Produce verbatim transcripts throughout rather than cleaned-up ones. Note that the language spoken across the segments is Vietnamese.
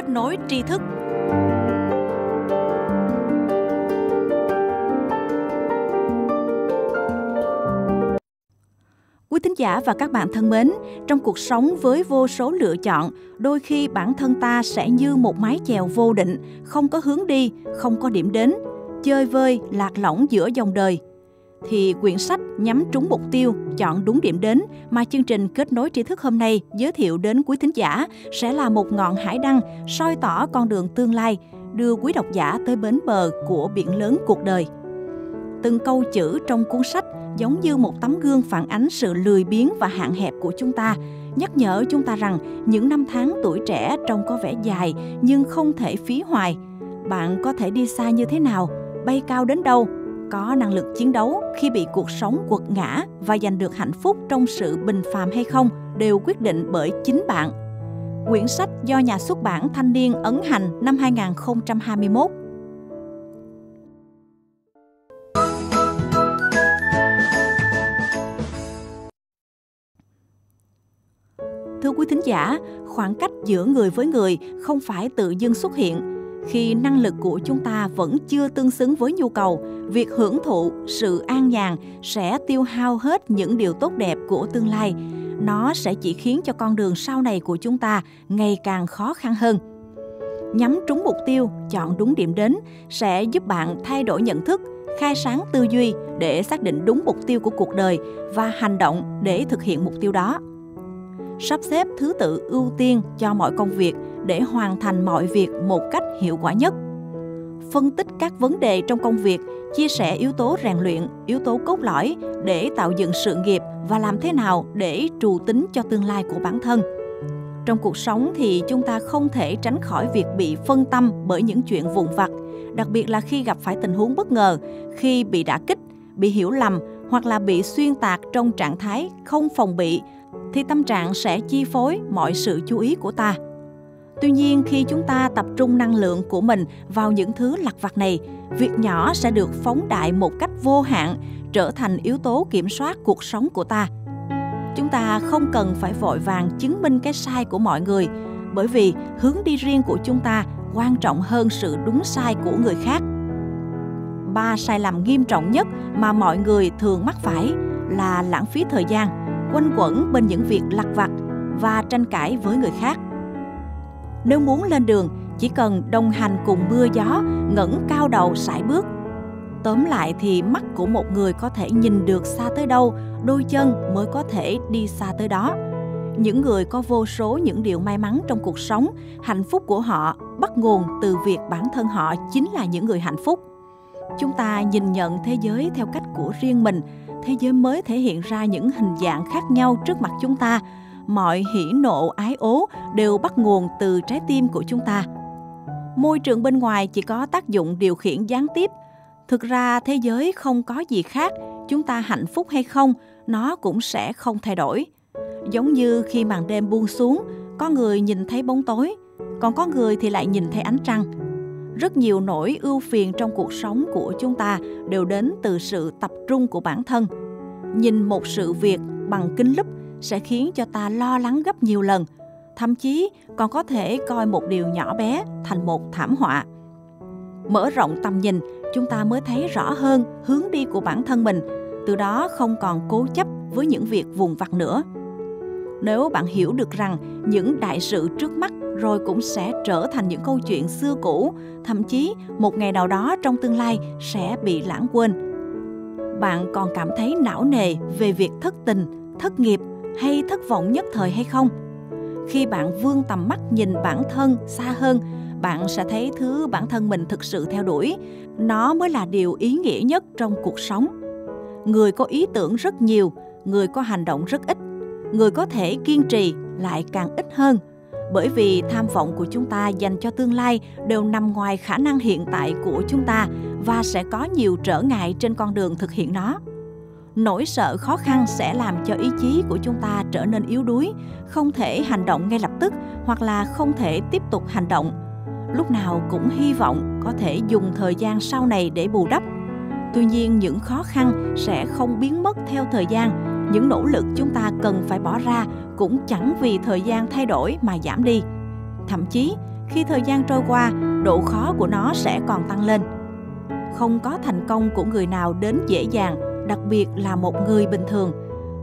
Kết nối tri thức. Quý thính giả và các bạn thân mến, trong cuộc sống với vô số lựa chọn, đôi khi bản thân ta sẽ như một mái chèo vô định, không có hướng đi, không có điểm đến, chơi vơi, lạc lõng giữa dòng đời. Thì quyển sách nhắm trúng mục tiêu, chọn đúng điểm đến mà chương trình Kết nối tri thức hôm nay giới thiệu đến quý thính giả sẽ là một ngọn hải đăng soi tỏ con đường tương lai, đưa quý độc giả tới bến bờ của biển lớn cuộc đời. Từng câu chữ trong cuốn sách giống như một tấm gương phản ánh sự lười biếng và hạn hẹp của chúng ta, nhắc nhở chúng ta rằng những năm tháng tuổi trẻ trông có vẻ dài nhưng không thể phí hoài. Bạn có thể đi xa như thế nào, bay cao đến đâu, có năng lực chiến đấu khi bị cuộc sống quật ngã và giành được hạnh phúc trong sự bình phàm hay không đều quyết định bởi chính bạn. Quyển sách do nhà xuất bản Thanh niên ấn hành năm hai nghìn không trăm hai mươi mốt. Thưa quý thính giả, khoảng cách giữa người với người không phải tự dưng xuất hiện. Khi năng lực của chúng ta vẫn chưa tương xứng với nhu cầu, việc hưởng thụ sự an nhàn sẽ tiêu hao hết những điều tốt đẹp của tương lai. Nó sẽ chỉ khiến cho con đường sau này của chúng ta ngày càng khó khăn hơn. Nhắm trúng mục tiêu, chọn đúng điểm đến sẽ giúp bạn thay đổi nhận thức, khai sáng tư duy để xác định đúng mục tiêu của cuộc đời và hành động để thực hiện mục tiêu đó. Sắp xếp thứ tự ưu tiên cho mọi công việc để hoàn thành mọi việc một cách hiệu quả nhất. Phân tích các vấn đề trong công việc, chia sẻ yếu tố rèn luyện, yếu tố cốt lõi để tạo dựng sự nghiệp và làm thế nào để trù tính cho tương lai của bản thân. Trong cuộc sống thì chúng ta không thể tránh khỏi việc bị phân tâm bởi những chuyện vụn vặt, đặc biệt là khi gặp phải tình huống bất ngờ, khi bị đả kích, bị hiểu lầm hoặc là bị xuyên tạc trong trạng thái không phòng bị, thì tâm trạng sẽ chi phối mọi sự chú ý của ta. Tuy nhiên, khi chúng ta tập trung năng lượng của mình vào những thứ lặt vặt này, việc nhỏ sẽ được phóng đại một cách vô hạn, trở thành yếu tố kiểm soát cuộc sống của ta. Chúng ta không cần phải vội vàng chứng minh cái sai của mọi người, bởi vì hướng đi riêng của chúng ta quan trọng hơn sự đúng sai của người khác. Ba sai lầm nghiêm trọng nhất mà mọi người thường mắc phải là lãng phí thời gian, quanh quẩn bên những việc lặt vặt và tranh cãi với người khác. Nếu muốn lên đường, chỉ cần đồng hành cùng mưa gió, ngẩng cao đầu sải bước. Tóm lại thì mắt của một người có thể nhìn được xa tới đâu, đôi chân mới có thể đi xa tới đó. Những người có vô số những điều may mắn trong cuộc sống, hạnh phúc của họ bắt nguồn từ việc bản thân họ chính là những người hạnh phúc. Chúng ta nhìn nhận thế giới theo cách của riêng mình, thế giới mới thể hiện ra những hình dạng khác nhau trước mặt chúng ta. Mọi hỉ nộ ái ố đều bắt nguồn từ trái tim của chúng ta. Môi trường bên ngoài chỉ có tác dụng điều khiển gián tiếp. Thực ra thế giới không có gì khác, chúng ta hạnh phúc hay không, nó cũng sẽ không thay đổi. Giống như khi màn đêm buông xuống, có người nhìn thấy bóng tối, còn có người thì lại nhìn thấy ánh trăng. Rất nhiều nỗi ưu phiền trong cuộc sống của chúng ta đều đến từ sự tập trung của bản thân. Nhìn một sự việc bằng kính lúp sẽ khiến cho ta lo lắng gấp nhiều lần, thậm chí còn có thể coi một điều nhỏ bé thành một thảm họa. Mở rộng tầm nhìn, chúng ta mới thấy rõ hơn hướng đi của bản thân mình, từ đó không còn cố chấp với những việc vụn vặt nữa. Nếu bạn hiểu được rằng những đại sự trước mắt rồi cũng sẽ trở thành những câu chuyện xưa cũ, thậm chí một ngày nào đó trong tương lai sẽ bị lãng quên, bạn còn cảm thấy não nề về việc thất tình, thất nghiệp hay thất vọng nhất thời hay không? Khi bạn vươn tầm mắt nhìn bản thân xa hơn, bạn sẽ thấy thứ bản thân mình thực sự theo đuổi, nó mới là điều ý nghĩa nhất trong cuộc sống. Người có ý tưởng rất nhiều, người có hành động rất ít, người có thể kiên trì lại càng ít hơn, bởi vì tham vọng của chúng ta dành cho tương lai đều nằm ngoài khả năng hiện tại của chúng ta và sẽ có nhiều trở ngại trên con đường thực hiện nó. Nỗi sợ khó khăn sẽ làm cho ý chí của chúng ta trở nên yếu đuối, không thể hành động ngay lập tức hoặc là không thể tiếp tục hành động. Lúc nào cũng hy vọng có thể dùng thời gian sau này để bù đắp. Tuy nhiên, những khó khăn sẽ không biến mất theo thời gian. Những nỗ lực chúng ta cần phải bỏ ra cũng chẳng vì thời gian thay đổi mà giảm đi. Thậm chí, khi thời gian trôi qua, độ khó của nó sẽ còn tăng lên. Không có thành công của người nào đến dễ dàng, đặc biệt là một người bình thường.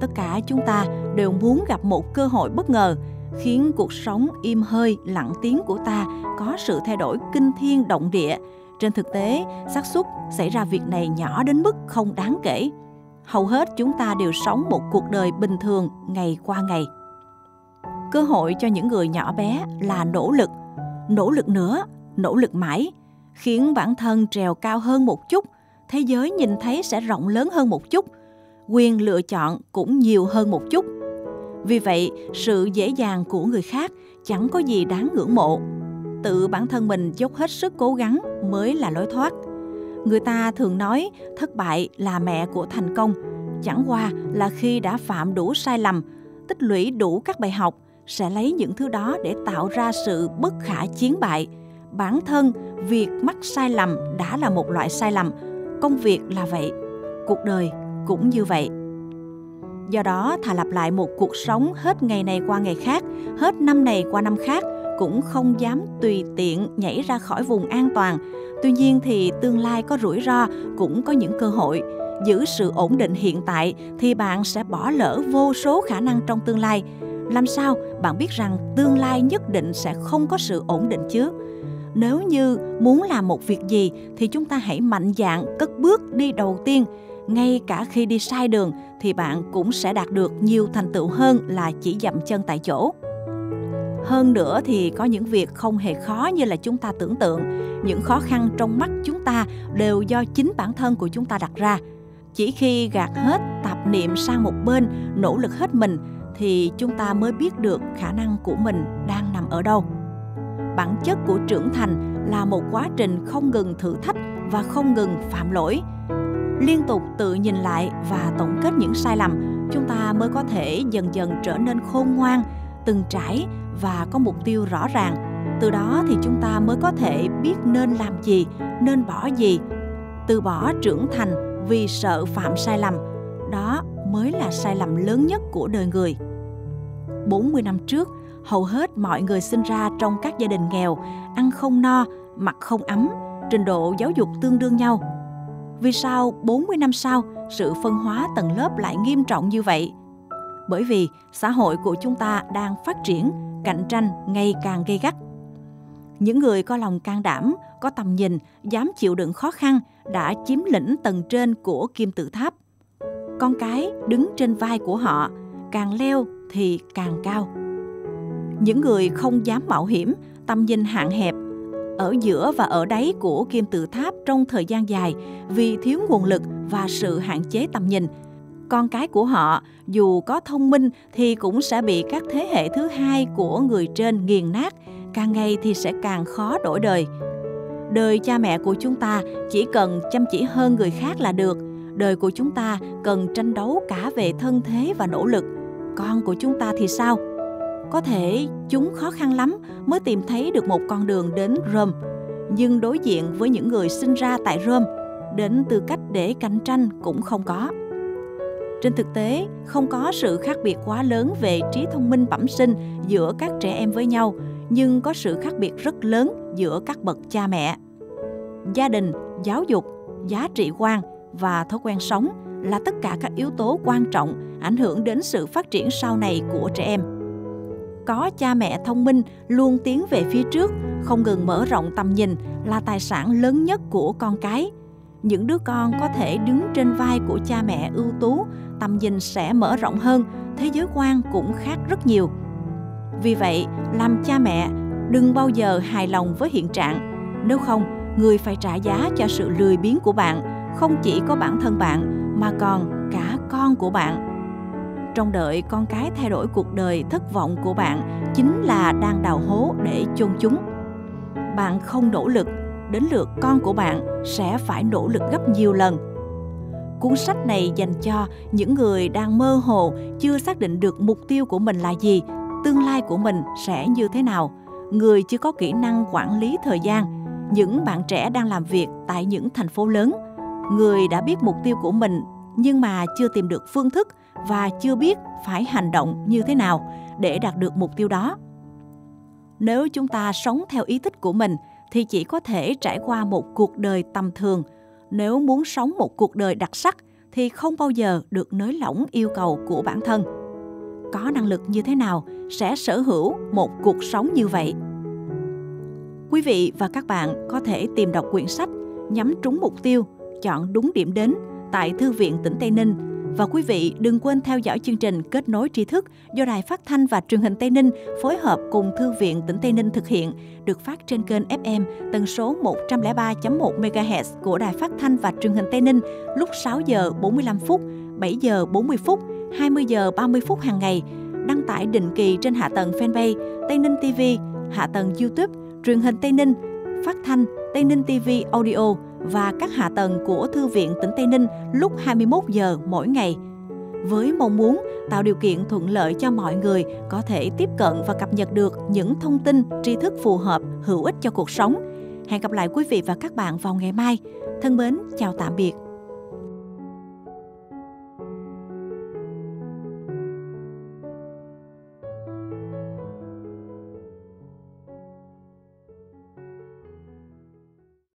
Tất cả chúng ta đều muốn gặp một cơ hội bất ngờ, khiến cuộc sống im hơi lặng tiếng của ta có sự thay đổi kinh thiên động địa. Trên thực tế, xác suất xảy ra việc này nhỏ đến mức không đáng kể. Hầu hết chúng ta đều sống một cuộc đời bình thường ngày qua ngày. Cơ hội cho những người nhỏ bé là nỗ lực, nỗ lực nữa, nỗ lực mãi, khiến bản thân trèo cao hơn một chút, thế giới nhìn thấy sẽ rộng lớn hơn một chút, quyền lựa chọn cũng nhiều hơn một chút. Vì vậy, sự dễ dàng của người khác chẳng có gì đáng ngưỡng mộ. Tự bản thân mình dốc hết sức cố gắng mới là lối thoát. Người ta thường nói thất bại là mẹ của thành công. Chẳng qua là khi đã phạm đủ sai lầm, tích lũy đủ các bài học, sẽ lấy những thứ đó để tạo ra sự bất khả chiến bại. Bản thân, việc mắc sai lầm đã là một loại sai lầm. Công việc là vậy. Cuộc đời cũng như vậy. Do đó, thà lặp lại một cuộc sống hết ngày này qua ngày khác, hết năm này qua năm khác, cũng không dám tùy tiện nhảy ra khỏi vùng an toàn. Tuy nhiên thì tương lai có rủi ro, cũng có những cơ hội. Giữ sự ổn định hiện tại thì bạn sẽ bỏ lỡ vô số khả năng trong tương lai. Làm sao bạn biết rằng tương lai nhất định sẽ không có sự ổn định chứ? Nếu như muốn làm một việc gì thì chúng ta hãy mạnh dạn cất bước đi đầu tiên. Ngay cả khi đi sai đường thì bạn cũng sẽ đạt được nhiều thành tựu hơn là chỉ dậm chân tại chỗ. Hơn nữa thì có những việc không hề khó như là chúng ta tưởng tượng. Những khó khăn trong mắt chúng ta đều do chính bản thân của chúng ta đặt ra. Chỉ khi gạt hết tạp niệm sang một bên, nỗ lực hết mình, thì chúng ta mới biết được khả năng của mình đang nằm ở đâu. Bản chất của trưởng thành là một quá trình không ngừng thử thách và không ngừng phạm lỗi. Liên tục tự nhìn lại và tổng kết những sai lầm, chúng ta mới có thể dần dần trở nên khôn ngoan, từng trải và có mục tiêu rõ ràng. Từ đó thì chúng ta mới có thể biết nên làm gì, nên bỏ gì. Từ bỏ trưởng thành vì sợ phạm sai lầm, đó mới là sai lầm lớn nhất của đời người. bốn mươi năm trước, hầu hết mọi người sinh ra trong các gia đình nghèo, ăn không no, mặc không ấm, trình độ giáo dục tương đương nhau. Vì sao bốn mươi năm sau, sự phân hóa tầng lớp lại nghiêm trọng như vậy? Bởi vì xã hội của chúng ta đang phát triển, cạnh tranh ngày càng gay gắt. Những người có lòng can đảm, có tầm nhìn, dám chịu đựng khó khăn đã chiếm lĩnh tầng trên của Kim Tự Tháp. Con cái đứng trên vai của họ, càng leo thì càng cao. Những người không dám mạo hiểm, tầm nhìn hạn hẹp, ở giữa và ở đáy của Kim Tự Tháp trong thời gian dài vì thiếu nguồn lực và sự hạn chế tầm nhìn. Con cái của họ dù có thông minh thì cũng sẽ bị các thế hệ thứ hai của người trên nghiền nát, càng ngày thì sẽ càng khó đổi đời. Đời cha mẹ của chúng ta chỉ cần chăm chỉ hơn người khác là được. Đời của chúng ta cần tranh đấu cả về thân thế và nỗ lực. Con của chúng ta thì sao? Có thể chúng khó khăn lắm mới tìm thấy được một con đường đến Rome. Nhưng đối diện với những người sinh ra tại Rome, đến tư cách để cạnh tranh cũng không có. Trên thực tế, không có sự khác biệt quá lớn về trí thông minh bẩm sinh giữa các trẻ em với nhau, nhưng có sự khác biệt rất lớn giữa các bậc cha mẹ. Gia đình, giáo dục, giá trị quan và thói quen sống là tất cả các yếu tố quan trọng ảnh hưởng đến sự phát triển sau này của trẻ em. Có cha mẹ thông minh luôn tiến về phía trước, không ngừng mở rộng tầm nhìn là tài sản lớn nhất của con cái. Những đứa con có thể đứng trên vai của cha mẹ ưu tú, tầm nhìn sẽ mở rộng hơn, thế giới quan cũng khác rất nhiều. Vì vậy, làm cha mẹ đừng bao giờ hài lòng với hiện trạng. Nếu không, người phải trả giá cho sự lười biếng của bạn, không chỉ có bản thân bạn mà còn cả con của bạn. Trong đợi con cái thay đổi cuộc đời thất vọng của bạn chính là đang đào hố để chôn chúng. Bạn không nỗ lực, đến lượt con của bạn sẽ phải nỗ lực gấp nhiều lần. Cuốn sách này dành cho những người đang mơ hồ, chưa xác định được mục tiêu của mình là gì, tương lai của mình sẽ như thế nào, người chưa có kỹ năng quản lý thời gian, những bạn trẻ đang làm việc tại những thành phố lớn, người đã biết mục tiêu của mình nhưng mà chưa tìm được phương thức và chưa biết phải hành động như thế nào để đạt được mục tiêu đó. Nếu chúng ta sống theo ý thích của mình thì chỉ có thể trải qua một cuộc đời tầm thường. Nếu muốn sống một cuộc đời đặc sắc thì không bao giờ được nới lỏng yêu cầu của bản thân. Có năng lực như thế nào sẽ sở hữu một cuộc sống như vậy? Quý vị và các bạn có thể tìm đọc quyển sách Nhắm trúng mục tiêu, chọn đúng điểm đến tại Thư viện tỉnh Tây Ninh. Và quý vị đừng quên theo dõi chương trình Kết nối tri thức do Đài Phát thanh và Truyền hình Tây Ninh phối hợp cùng Thư viện tỉnh Tây Ninh thực hiện, được phát trên kênh ép em tần số một trăm lẻ ba chấm một mê ga héc của Đài Phát thanh và Truyền hình Tây Ninh lúc sáu giờ bốn mươi lăm phút, bảy giờ bốn mươi phút, hai mươi giờ ba mươi phút hàng ngày, đăng tải định kỳ trên hạ tầng fanpage Tây Ninh ti vi, hạ tầng YouTube Truyền hình Tây Ninh, Phát thanh Tây Ninh ti vi Audio và các hạ tầng của Thư viện tỉnh Tây Ninh lúc hai mươi mốt giờ mỗi ngày. Với mong muốn tạo điều kiện thuận lợi cho mọi người có thể tiếp cận và cập nhật được những thông tin, tri thức phù hợp, hữu ích cho cuộc sống. Hẹn gặp lại quý vị và các bạn vào ngày mai. Thân mến, chào tạm biệt.